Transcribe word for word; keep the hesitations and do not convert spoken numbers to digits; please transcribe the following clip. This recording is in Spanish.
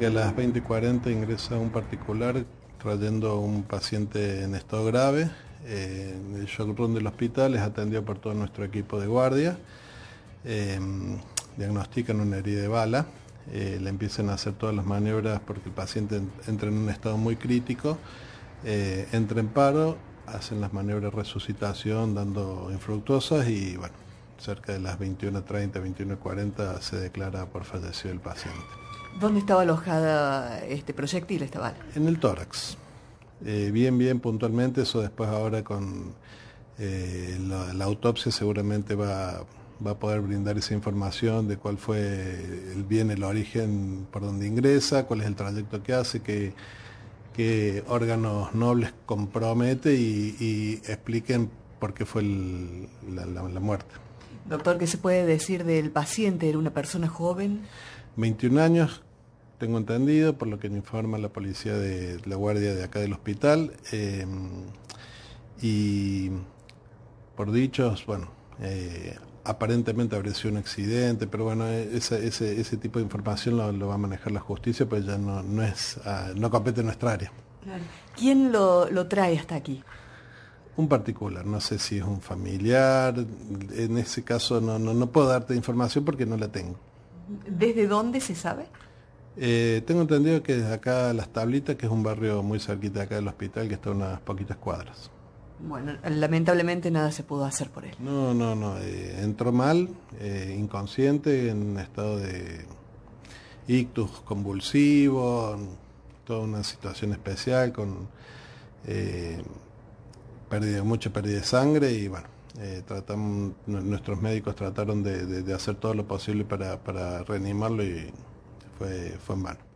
A las veinte y cuarenta ingresa un particular trayendo a un paciente en estado grave. Eh, el showroom del hospital es atendido por todo nuestro equipo de guardia. Eh, diagnostican una herida de bala. Eh, le empiezan a hacer todas las maniobras porque el paciente entra en un estado muy crítico. Eh, entra en paro, hacen las maniobras de resucitación dando infructuosas y bueno, cerca de las veintiuna treinta, veintiuna cuarenta se declara por fallecido el paciente. ¿Dónde estaba alojada este proyectil, esta bala? En el tórax. Eh, bien, bien puntualmente, eso después ahora con eh, la, la autopsia seguramente va, va a poder brindar esa información de cuál fue el bien, el origen por donde ingresa, cuál es el trayecto que hace, que... qué órganos nobles compromete y, y expliquen por qué fue el, la, la, la muerte. Doctor, ¿qué se puede decir del paciente? ¿Era una persona joven? veintiún años, tengo entendido, por lo que me informa la policía de la guardia de acá del hospital. Eh, y por dichos, bueno, eh, aparentemente habría sido un accidente, pero bueno, ese, ese, ese tipo de información lo, lo va a manejar la justicia, pues ya no, no es uh, no compete en nuestra área. Claro. ¿Quién lo, lo trae hasta aquí? Un particular, no sé si es un familiar, en ese caso no, no, no puedo darte información porque no la tengo. ¿Desde dónde se sabe? Eh, tengo entendido que desde acá Las Tablitas, que es un barrio muy cerquita acá del hospital, que está a unas poquitas cuadras. Bueno, lamentablemente nada se pudo hacer por él. No, no, no. Eh, entró mal, eh, inconsciente, en estado de ictus convulsivo, toda una situación especial con eh, pérdida, mucha pérdida de sangre y bueno, eh, tratamos, nuestros médicos trataron de, de, de hacer todo lo posible para, para reanimarlo y fue, fue en vano.